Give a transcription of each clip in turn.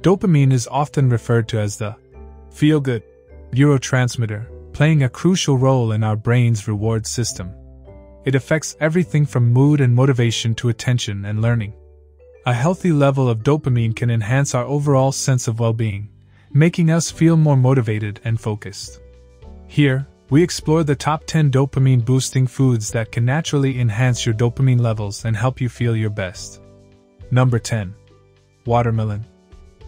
Dopamine is often referred to as the feel-good neurotransmitter, playing a crucial role in our brain's reward system. It affects everything from mood and motivation to attention and learning. A healthy level of dopamine can enhance our overall sense of well-being, making us feel more motivated and focused. Here, we explore the top 10 dopamine-boosting foods that can naturally enhance your dopamine levels and help you feel your best. Number 10. Watermelon.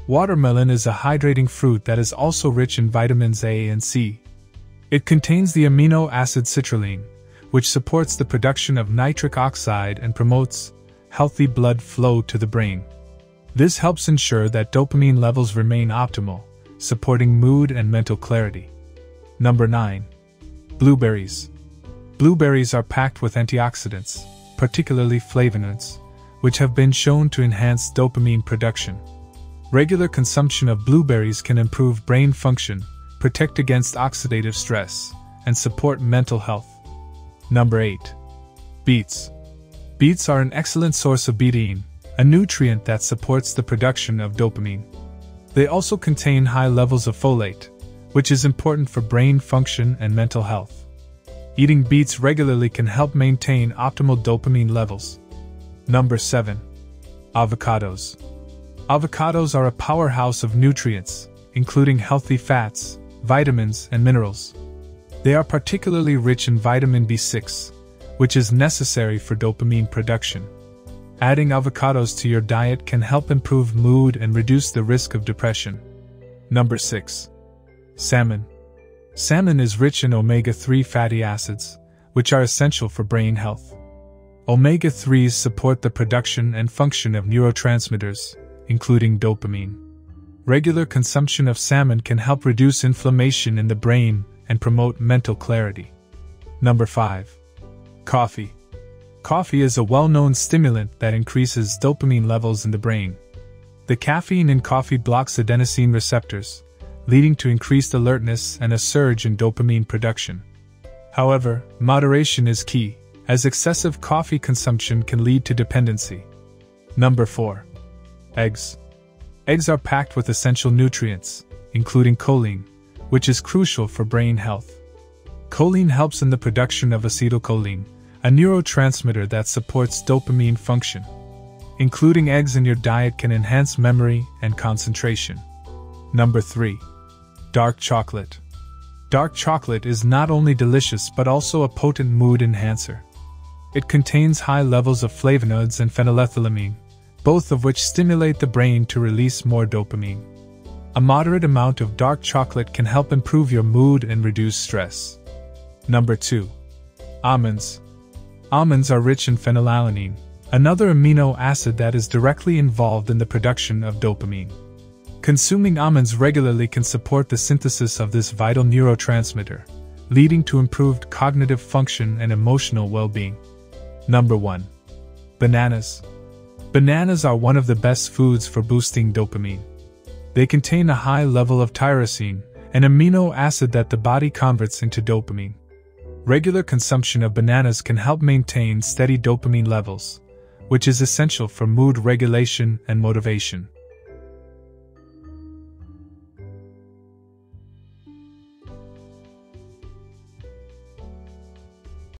Watermelon is a hydrating fruit that is also rich in vitamins A and C. It contains the amino acid citrulline, which supports the production of nitric oxide and promotes healthy blood flow to the brain. This helps ensure that dopamine levels remain optimal, supporting mood and mental clarity. Number 9. Blueberries. Blueberries are packed with antioxidants, particularly flavonoids, which have been shown to enhance dopamine production. Regular consumption of blueberries can improve brain function, protect against oxidative stress, and support mental health. Number 8. Beets. Beets are an excellent source of betaine, a nutrient that supports the production of dopamine. They also contain high levels of folate, which is important for brain function and mental health. Eating beets regularly can help maintain optimal dopamine levels. Number 7. Avocados. Avocados are a powerhouse of nutrients, including healthy fats, vitamins, and minerals. They are particularly rich in vitamin B6, which is necessary for dopamine production. Adding avocados to your diet can help improve mood and reduce the risk of depression. Number 6. Salmon. Salmon is rich in omega-3 fatty acids, which are essential for brain health. Omega-3s support the production and function of neurotransmitters, including dopamine. Regular consumption of salmon can help reduce inflammation in the brain and promote mental clarity. Number 5. Coffee. Coffee is a well-known stimulant that increases dopamine levels in the brain. The caffeine in coffee blocks adenosine receptors, leading to increased alertness and a surge in dopamine production. However, moderation is key, as excessive coffee consumption can lead to dependency. Number 4. Eggs. Eggs are packed with essential nutrients, including choline, which is crucial for brain health. Choline helps in the production of acetylcholine, a neurotransmitter that supports dopamine function. Including eggs in your diet can enhance memory and concentration. Number 3. Dark chocolate. Dark chocolate is not only delicious but also a potent mood enhancer. It contains high levels of flavonoids and phenylethylamine, both of which stimulate the brain to release more dopamine. A moderate amount of dark chocolate can help improve your mood and reduce stress. Number 2. Almonds. Almonds are rich in phenylalanine, another amino acid that is directly involved in the production of dopamine. Consuming almonds regularly can support the synthesis of this vital neurotransmitter, leading to improved cognitive function and emotional well-being. Number 1. Bananas. Bananas are one of the best foods for boosting dopamine. They contain a high level of tyrosine, an amino acid that the body converts into dopamine. Regular consumption of bananas can help maintain steady dopamine levels, which is essential for mood regulation and motivation.